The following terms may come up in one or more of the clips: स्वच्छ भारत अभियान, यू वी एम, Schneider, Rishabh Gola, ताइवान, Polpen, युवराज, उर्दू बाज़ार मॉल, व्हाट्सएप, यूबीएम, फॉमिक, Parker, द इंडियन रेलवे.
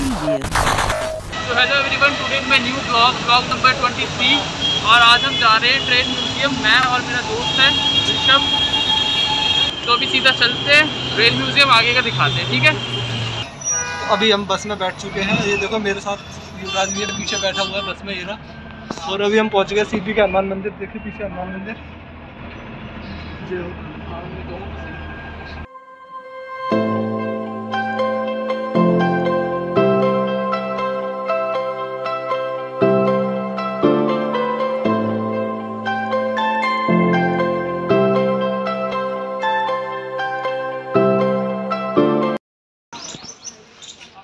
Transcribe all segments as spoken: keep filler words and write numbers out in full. So hello everyone, today my new vlog, vlog number twenty-three। और आज हम जा रहे हैं ट्रेन म्यूजियम, मैं और मेरा दोस्त है ऋषभ। तो अभी सीधा चलते हैं रेल म्यूजियम, आगे का दिखाते हैं, ठीक है। तो अभी हम बस में बैठ चुके हैं, ये देखो मेरे साथ युवराज भी पीछे बैठा हुआ है बस में, ये ना। और अभी हम पहुँच गए शिवजी का हनुमान मंदिर, देखिए पीछे हनुमान मंदिर।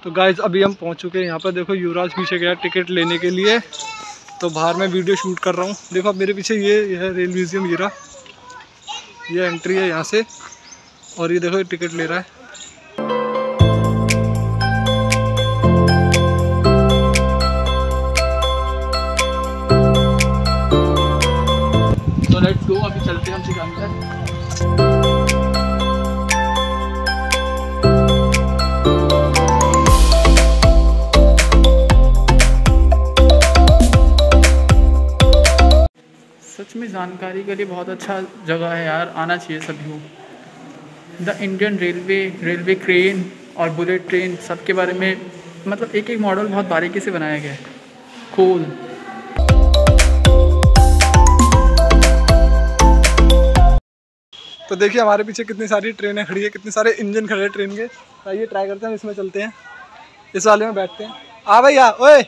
तो गाइज अभी हम पहुंच चुके हैं यहाँ पर, देखो युवराज पीछे गया टिकट लेने के लिए, तो बाहर मैं वीडियो शूट कर रहा हूँ। देखो अब मेरे पीछे ये ये है रेल म्यूजियम, ये रहा, ये एंट्री है यहाँ से, और ये देखो ये टिकट ले रहा है। तो लेट्स गो, अभी चलते हैं हम सिखाने। में जानकारी के लिए बहुत अच्छा जगह है यार, आना चाहिए सभी को। द इंडियन रेलवे, railway crane और बुलेट ट्रेन, सब के बारे में मतलब एक एक मॉडल बहुत बारीकी से बनाया गया है। कूल। तो देखिए हमारे पीछे कितनी सारी ट्रेनें खड़ी है, कितने सारे इंजन खड़े हैं ट्रेन के। आइए ट्राई करते हैं, इसमें चलते हैं, इस वाले में बैठते हैं। आ भैया, ओए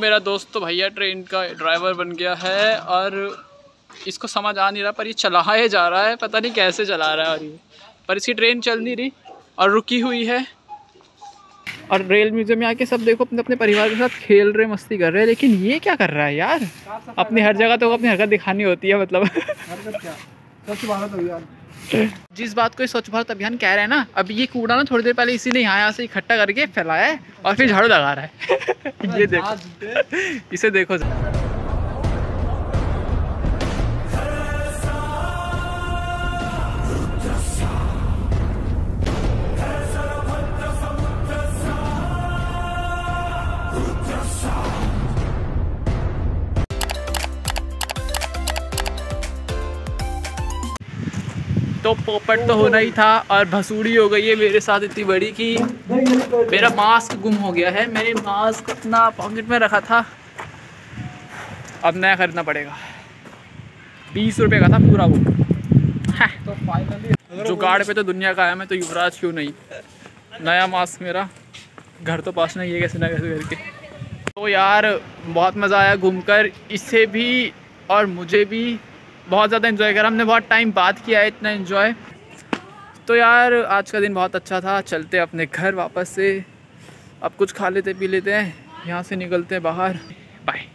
मेरा दोस्त तो भैया ट्रेन का ड्राइवर बन गया है, और इसको समझ आ नहीं रहा पर ये चलाया जा रहा है, पता नहीं कैसे चला रहा है। और ये पर इसकी ट्रेन चल नहीं रही और रुकी हुई है। और रेल म्यूजियम में आके सब देखो अपने अपने परिवार के साथ खेल रहे, मस्ती कर रहे हैं। लेकिन ये क्या कर रहा है यार, अपनी हर जगह तो अपनी हरकत दिखानी होती है, मतलब स्वच्छ भारत अभियान, जिस बात को स्वच्छ भारत अभियान कह रहे हैं ना। अब ये कूड़ा ना थोड़ी देर पहले इसीलिए यहाँ यहाँ से इकट्ठा करके फैलाया है और फिर झाड़ू लगा रहा है। ये देखो, इसे देखो। तो पोपट तो होना ही था, और भसूड़ी हो गई है मेरे साथ इतनी बड़ी कि मेरा मास्क गुम हो गया है। मैंने मास्क अपना पॉकेट में रखा था, अब नया खरीदना पड़ेगा। बीस रुपए का था पूरा वो। तो फाइनली जुगाड़ पे तो दुनिया का है, मैं तो युवराज क्यों नहीं। नया मास्क मेरा घर तो पास नहीं है, कैसे ना कैसे करके। तो यार बहुत मज़ा आया घूमकर, इससे भी और मुझे भी बहुत ज़्यादा एंजॉय करा हमने, बहुत टाइम बाद किया है इतना एंजॉय। तो यार आज का दिन बहुत अच्छा था। चलते अपने घर वापस से, अब कुछ खा लेते पी लेते हैं, यहाँ से निकलते हैं बाहर। बाय।